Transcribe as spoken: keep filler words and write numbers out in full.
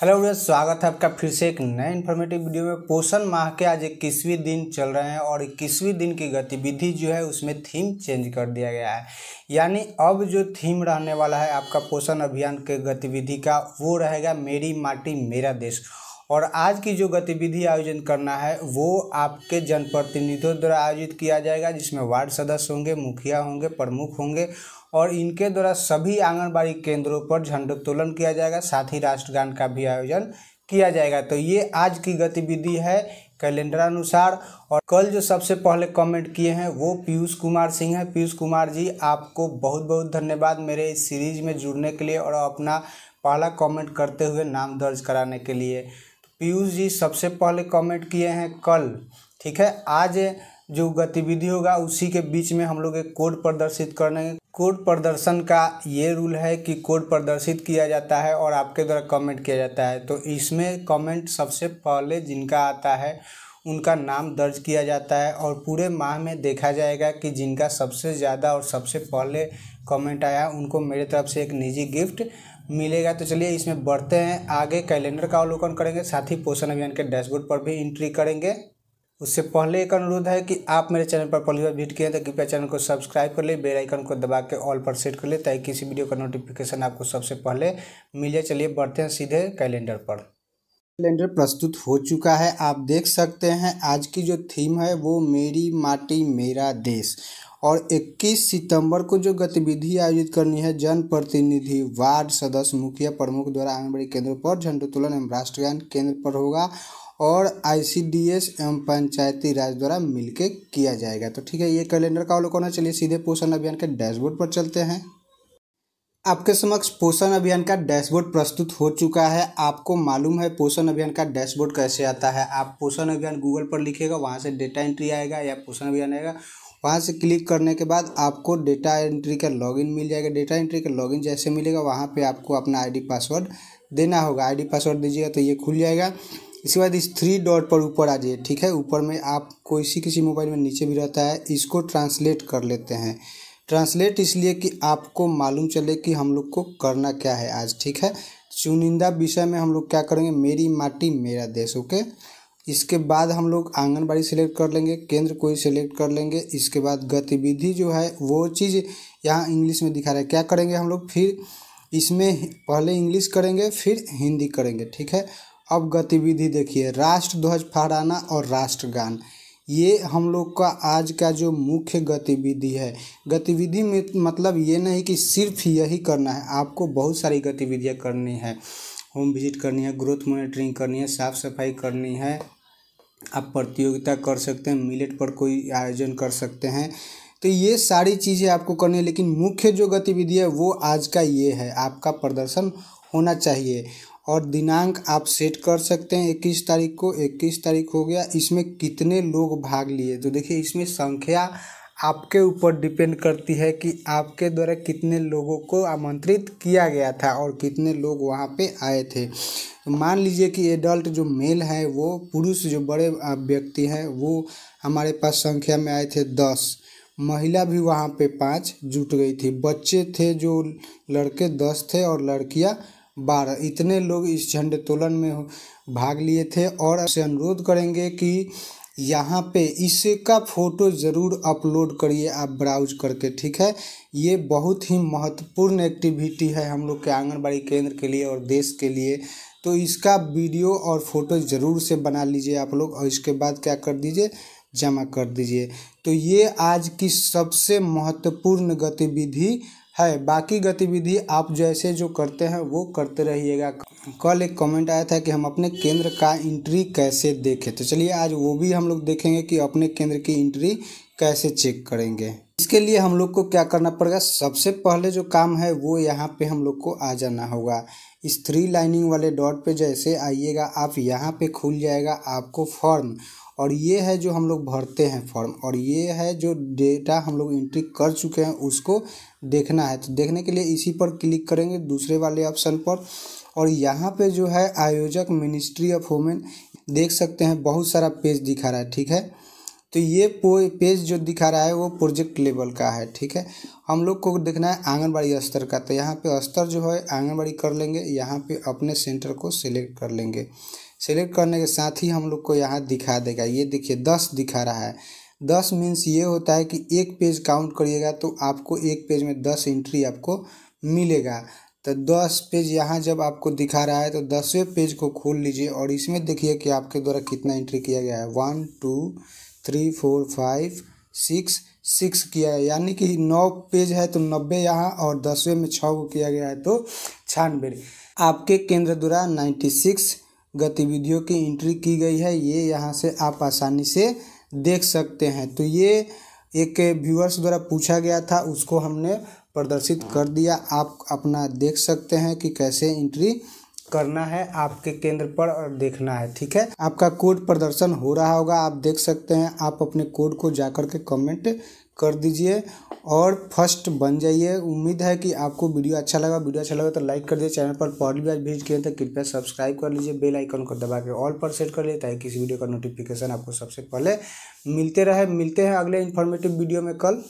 Hello viewers, स्वागत है आपका फिर से एक नए इन्फॉर्मेटिव वीडियो में। पोषण माह के आज इक्कीसवीं दिन चल रहे हैं और इक्कीसवीं दिन की गतिविधि जो है उसमें थीम चेंज कर दिया गया है, यानी अब जो थीम रहने वाला है आपका पोषण अभियान के गतिविधि का वो रहेगा मेरी माटी मेरा देश। और आज की जो गतिविधि आयोजन करना है वो आपके जनप्रतिनिधियों द्वारा आयोजित किया जाएगा, जिसमें वार्ड सदस्य होंगे, मुखिया होंगे, प्रमुख होंगे और इनके द्वारा सभी आंगनबाड़ी केंद्रों पर झंडोत्तोलन किया जाएगा, साथ ही राष्ट्रगान का भी आयोजन किया जाएगा। तो ये आज की गतिविधि है कैलेंडर अनुसार। और कल जो सबसे पहले कमेंट किए हैं वो पीयूष कुमार सिंह है। पीयूष कुमार जी, आपको बहुत बहुत धन्यवाद मेरे इस सीरीज में जुड़ने के लिए और अपना पहला कमेंट करते हुए नाम दर्ज कराने के लिए। पीयूष जी सबसे पहले कमेंट किए हैं कल, ठीक है। आज जो गतिविधि होगा उसी के बीच में हम लोग एक कोड प्रदर्शित करेंगे। कोड प्रदर्शन का ये रूल है कि कोड प्रदर्शित किया जाता है और आपके द्वारा कमेंट किया जाता है। तो इसमें कमेंट सबसे पहले जिनका आता है उनका नाम दर्ज किया जाता है और पूरे माह में देखा जाएगा कि जिनका सबसे ज़्यादा और सबसे पहले कमेंट आया उनको मेरे तरफ से एक निजी गिफ्ट मिलेगा। तो चलिए इसमें बढ़ते हैं आगे, कैलेंडर का अवलोकन करेंगे, साथ ही पोषण अभियान के डैशबोर्ड पर भी एंट्री करेंगे। उससे पहले एक अनुरोध है कि आप मेरे चैनल पर पहली बार विजिट किए तो कृपया चैनल को सब्सक्राइब कर ले, बेल आइकन को दबा के ऑल पर सेट कर ले ताकि किसी वीडियो का नोटिफिकेशन आपको सबसे पहले मिले। चलिए बढ़ते हैं सीधे कैलेंडर पर। कैलेंडर प्रस्तुत हो चुका है, आप देख सकते हैं आज की जो थीम है वो मेरी माटी मेरा देश। और इक्कीस सितंबर को जो गतिविधि आयोजित करनी है जनप्रतिनिधि, वार्ड सदस्य, मुखिया, प्रमुख द्वारा आंगनबाड़ी केंद्रों पर झंडोत्तोलन एवं राष्ट्रगान केंद्र पर होगा और आईसीडीएस एवं पंचायती राज द्वारा मिलकर किया जाएगा। तो ठीक है, ये कैलेंडर का अवलोकन है। चलिए सीधे पोषण अभियान के डैशबोर्ड पर चलते हैं। आपके समक्ष पोषण अभियान का डैशबोर्ड प्रस्तुत हो चुका है। आपको मालूम है पोषण अभियान का डैशबोर्ड कैसे आता है। आप पोषण अभियान गूगल पर लिखेगा, वहाँ से डेटा एंट्री आएगा या पोषण अभियान आएगा, वहाँ से क्लिक करने के बाद आपको डेटा एंट्री का लॉगिन मिल जाएगा। डेटा एंट्री का लॉगिन जैसे मिलेगा वहाँ पे आपको अपना आईडी पासवर्ड देना होगा। आईडी पासवर्ड दीजिएगा तो ये खुल जाएगा। इसके बाद इस थ्री डॉट पर ऊपर आ जाइए, ठीक है। ऊपर में आपको इसी किसी मोबाइल में नीचे भी रहता है, इसको ट्रांसलेट कर लेते हैं। ट्रांसलेट इसलिए कि आपको मालूम चले कि हम लोग को करना क्या है आज, ठीक है। चुनिंदा विषय में हम लोग क्या करेंगे, मेरी माटी मेरा देश, ओके। इसके बाद हम लोग आंगनबाड़ी सेलेक्ट कर लेंगे, केंद्र कोई सेलेक्ट कर लेंगे। इसके बाद गतिविधि जो है वो चीज़ यहाँ इंग्लिश में दिखा रहा है, क्या करेंगे हम लोग, फिर इसमें पहले इंग्लिश करेंगे फिर हिंदी करेंगे, ठीक है। अब गतिविधि देखिए, राष्ट्र ध्वज फहराना और राष्ट्रगान, ये हम लोग का आज का जो मुख्य गतिविधि है। गतिविधि में मतलब ये नहीं कि सिर्फ यही करना है, आपको बहुत सारी गतिविधियाँ करनी है। होम विजिट करनी है, ग्रोथ मॉनिटरिंग करनी है, साफ़ सफाई करनी है, आप प्रतियोगिता कर सकते हैं, मिलेट पर कोई आयोजन कर सकते हैं। तो ये सारी चीज़ें आपको करनी है, लेकिन मुख्य जो गतिविधि है वो आज का ये है। आपका प्रदर्शन होना चाहिए और दिनांक आप सेट कर सकते हैं। इक्कीस तारीख को इक्कीस तारीख हो गया। इसमें कितने लोग भाग लिए, तो देखिए इसमें संख्या आपके ऊपर डिपेंड करती है कि आपके द्वारा कितने लोगों को आमंत्रित किया गया था और कितने लोग वहाँ पे आए थे। तो मान लीजिए कि एडल्ट जो मेल है, वो पुरुष जो बड़े व्यक्ति हैं वो हमारे पास संख्या में आए थे दस, महिला भी वहाँ पे पाँच जुट गई थी, बच्चे थे जो लड़के दस थे और लड़कियाँ बारह। इतने लोग इस झंडोत्तोलन में भाग लिए थे और आपसे अनुरोध करेंगे कि यहाँ पे इसका फ़ोटो ज़रूर अपलोड करिए आप ब्राउज करके, ठीक है। ये बहुत ही महत्वपूर्ण एक्टिविटी है हम लोग के आंगनबाड़ी केंद्र के लिए और देश के लिए। तो इसका वीडियो और फोटो ज़रूर से बना लीजिए आप लोग और इसके बाद क्या कर दीजिए, जमा कर दीजिए। तो ये आज की सबसे महत्वपूर्ण गतिविधि है। बाकी गतिविधि आप जैसे जो करते हैं वो करते रहिएगा। कल एक कमेंट आया था कि हम अपने केंद्र का एंट्री कैसे देखें, तो चलिए आज वो भी हम लोग देखेंगे कि अपने केंद्र की एंट्री कैसे चेक करेंगे। इसके लिए हम लोग को क्या करना पड़ेगा, सबसे पहले जो काम है वो यहाँ पे हम लोग को आ जाना होगा। इस थ्री लाइनिंग वाले डॉट पे जैसे आइएगा आप, यहाँ पे खुल जाएगा आपको फॉर्म और ये है जो हम लोग भरते हैं फॉर्म और ये है जो डेटा हम लोग एंट्री कर चुके हैं उसको देखना है। तो देखने के लिए इसी पर क्लिक करेंगे दूसरे वाले ऑप्शन पर और यहाँ पे जो है आयोजक मिनिस्ट्री ऑफ वुमेन, देख सकते हैं बहुत सारा पेज दिखा रहा है, ठीक है। तो ये पेज जो दिखा रहा है वो प्रोजेक्ट लेवल का है, ठीक है। हम लोग को देखना है आंगनबाड़ी स्तर का, तो यहाँ पे स्तर जो है आंगनबाड़ी कर लेंगे, यहाँ पे अपने सेंटर को सिलेक्ट कर लेंगे। सिलेक्ट करने के साथ ही हम लोग को यहाँ दिखा देगा, ये देखिए दस दिखा रहा है। दस मीन्स ये होता है कि एक पेज काउंट करिएगा तो आपको एक पेज में दस एंट्री आपको मिलेगा। तो दस पेज यहाँ जब आपको दिखा रहा है तो दसवें पेज को खोल लीजिए और इसमें देखिए कि आपके द्वारा कितना एंट्री किया गया है। One two three four five six six किया है, यानी कि नौ पेज है तो नब्बे यहाँ, और दसवें में छः को किया गया है तो छियानवे। आपके केंद्र द्वारा नाइन्टी सिक्स गतिविधियों की एंट्री की गई है, ये यहाँ से आप आसानी से देख सकते हैं। तो ये एक व्यूअर्स द्वारा पूछा गया था, उसको हमने प्रदर्शित कर दिया। आप अपना देख सकते हैं कि कैसे एंट्री करना है आपके केंद्र पर और देखना है, ठीक है। आपका कोड प्रदर्शन हो रहा होगा, आप देख सकते हैं। आप अपने कोड को जाकर के कमेंट कर दीजिए और फर्स्ट बन जाइए। उम्मीद है कि आपको वीडियो अच्छा लगा। वीडियो अच्छा लगा तो लाइक कर दीजिए। चैनल पर पहली बार विजिट किए तो कृपया सब्सक्राइब कर लीजिए, बेल आइकन को दबा के ऑल पर सेट कर लिए ताकि किसी वीडियो का नोटिफिकेशन आपको सबसे पहले मिलते रहे। मिलते हैं अगले इन्फॉर्मेटिव वीडियो में कल।